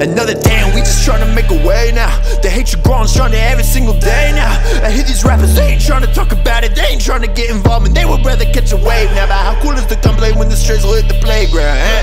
Another day and we just tryna make a way now. The hatred growing stronger every single day now. I hear these rappers, they ain't tryna talk about it, they ain't tryna get involved, and they would rather catch a wave now. But how cool is the gunplay when the strays will hit the playground, eh?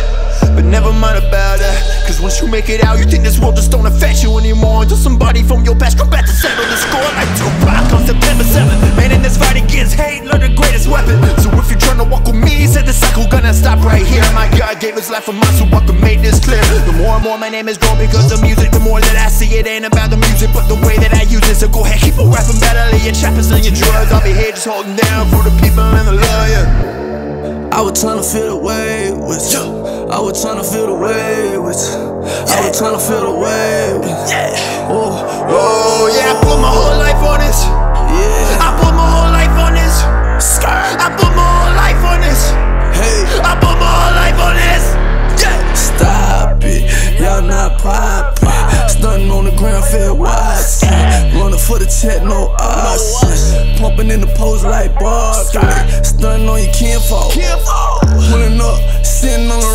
But never mind about that, cause once you make it out, you think this world just don't affect you anymore, until somebody from your past come back to settle the score like Tupac on September 7th. Man, in this fight against hate, learn the greatest weapon. So if you tryna walk with me, said the cycle gonna stop right here. My God gave his life for mine, so I can make this clear. The more and more my name is growing because of music, the more that I see it ain't about the music, but the way that I use it. So go ahead, keep on rapping, battle your trappers and your drugs. I'll be here just holding down for the people and the love, yeah. I was tryna feel the way with you. I was tryna feel the way with you. I was tryna feel the way with you. Yeah. Oh, oh, yeah, I put my whole life on this. Yeah. I put my whole life on this. I put my whole life on this. Hey. I put my whole life on this. Stop it, y'all not poppin'. Stuntin' on the ground, fair watch. Runnin' for the check, no odds. Pumpin' in the post like Barkley. Stuntin' on your kinfolk. Pullin' up, sittin' on the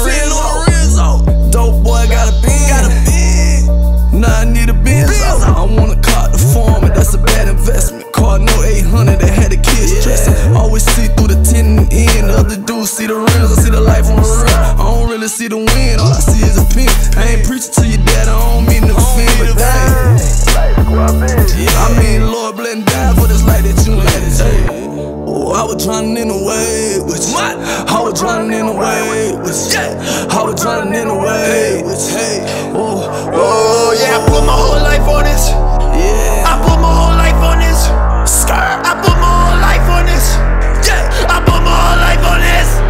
Rizzo. Dope boy got a bin. Now I need a Benz. I don't wanna cop the farm, and that's a bad investment. Car no 800, they had the kids stressin'. Always see through the tin and end. The other dudes see the rims, I see the life on the rim. I don't really see the wind, all I see is a pin. I ain't preachin' to your dad, I don't mean to offend, but dang, I mean, Lord bless and die for this life that you let it take. Oh, I was drownin' in the wave with you. I was drownin' in the wave with you. I was drownin' in the wave with you. Oh, oh, yeah, I put my whole life on this. Yeah, I put my whole life on this. I put my whole life on this. Yeah, I put my whole life on this.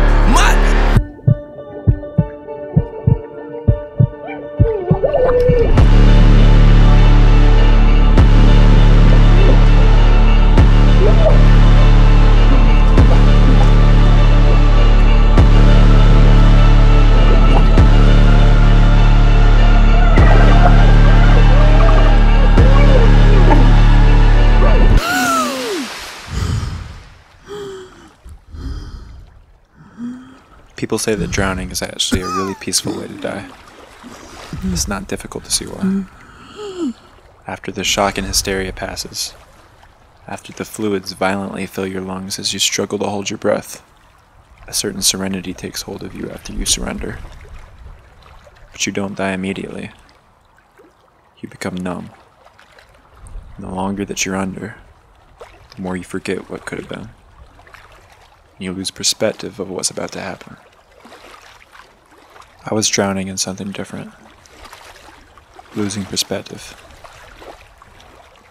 People say that drowning is actually a really peaceful way to die. It's not difficult to see why. After the shock and hysteria passes, after the fluids violently fill your lungs as you struggle to hold your breath, a certain serenity takes hold of you after you surrender. But you don't die immediately. You become numb. And the longer that you're under, the more you forget what could have been. You lose perspective of what's about to happen. I was drowning in something different. Losing perspective.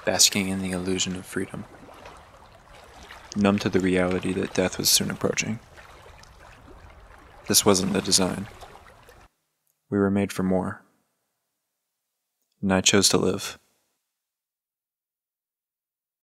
Basking in the illusion of freedom. Numb to the reality that death was soon approaching. This wasn't the design. We were made for more. And I chose to live.